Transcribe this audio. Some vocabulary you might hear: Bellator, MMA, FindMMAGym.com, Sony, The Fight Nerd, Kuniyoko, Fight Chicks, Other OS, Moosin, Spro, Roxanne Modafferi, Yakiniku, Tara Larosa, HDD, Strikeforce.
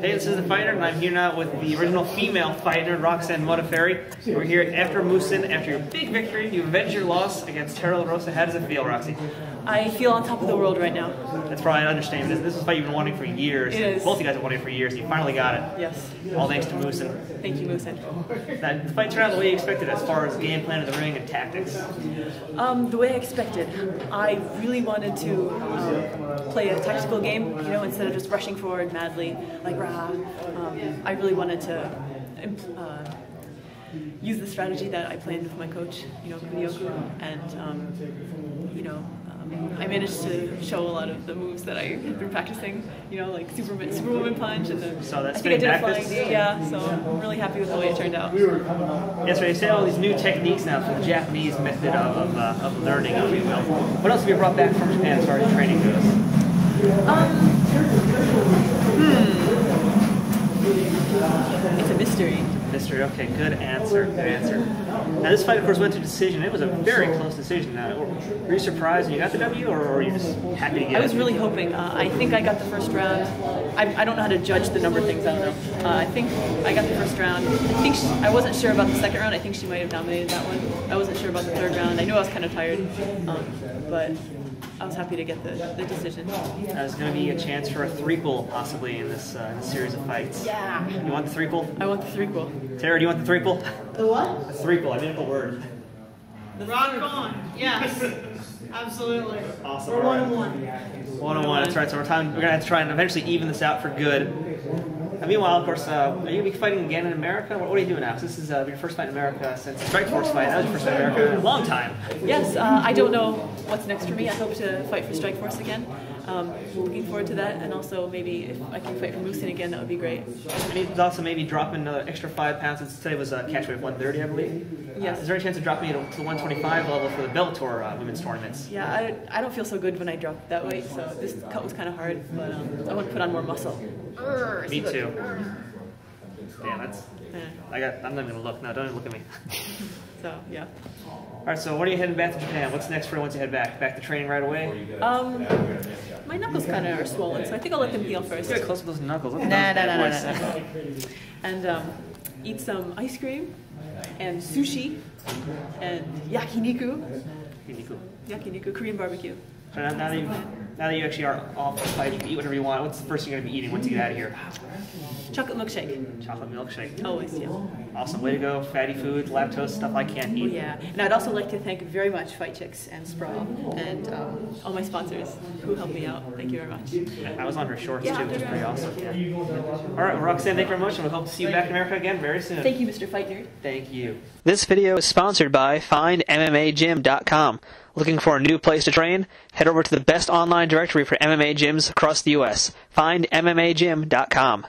Today this is the fighter, and I'm here now with the original female fighter, Roxanne Modafferi. We're here after Moosin, after your big victory, you avenged your loss against Tara Larosa. How does it feel, Roxy? I feel on top of the world right now. That's probably an understatement. This is a fight you've been wanting for years. It is. Both of you guys have wanted it for years, and you finally got it. Yes. All thanks to Moosin. Thank you, Moosin. Now, the fight turned out the way you expected as far as game plan of the ring and tactics? The way I expected. I really wanted to play a tactical game, you know, instead of just rushing forward madly, like rah. I really wanted to use the strategy that I planned with my coach, you know, Kuniyoko, and you know, I managed to show a lot of the moves that I had been practicing, you know, like Superwoman punch and the yeah, so I'm really happy with the way it turned out. Yes, right, you say all these new techniques now for the Japanese method of learning, if you will. What else have you brought back from Japan as far as training goes? It's a mystery. Mystery, okay, good answer, good answer. Now this fight, of course, went to decision. It was a very close decision. Were you surprised when you got the W, or were you just happy to get it? I was really hoping. I think I got the first round. I don't know how to judge the number of things, I don't know. I think I got the first round. I think I wasn't sure about the second round. I think she might have dominated that one. I wasn't sure about the third round. I knew I was kind of tired, but I was happy to get the decision. There's going to be a chance for a threequel possibly in this series of fights. Yeah. You want the threequel? I want the threequel. Tara, do you want the threequel? The what? The threequel. I made up a word. The rock on. Yes. Absolutely. Awesome. We're 1-1. 1-1. That's right. So we're gonna have to try and eventually even this out for good. And meanwhile, of course, are you gonna be fighting again in America? What are you doing now? Because this is your first fight in America since the Strikeforce fight. That was your first fight in America in a long time. Yes. I don't know what's next for me. I hope to fight for Strikeforce again. Looking forward to that, and also maybe if I can fight for Moosin again, that would be great. And also maybe dropping another extra 5 pounds. Today was a catch weight of 130, I believe. Yes. Is there any chance of dropping it to the 125 level for the Bellator women's tournaments? Yeah, I don't feel so good when I drop that weight, so this cut was kind of hard, but I want to put on more muscle. Me too. Yeah, that's... Yeah. I'm not even going to look. No, don't even look at me. So, yeah. All right, so when are you heading back to Japan? What's next for you once you head back? Back to training right away? My knuckles kind of are swollen, so I think I'll let them heal first. Get close with those knuckles. Nah. And eat some ice cream and sushi and yakiniku. Yakiniku, Korean barbecue. So now that you actually are off the flight, you can eat whatever you want. What's the first thing you're going to be eating once you get out of here? Chocolate milkshake. Chocolate milkshake. Always, yeah. Awesome. Way to go. Fatty food, lactose, stuff I can't eat. Oh, yeah. And I'd also like to thank very much Fight Chicks and Spro and all my sponsors who helped me out. Thank you very much. Yeah, I was on her shorts, too, which is pretty awesome. Yeah. All right, well, Roxanne, thank you very much, and we hope to see you back in America again very soon. Thank you, Mr. Fight Nerd. Thank you. This video is sponsored by FindMMAGym.com. Looking for a new place to train? Head over to the best online directory for MMA gyms across the U.S. FindMMAGym.com.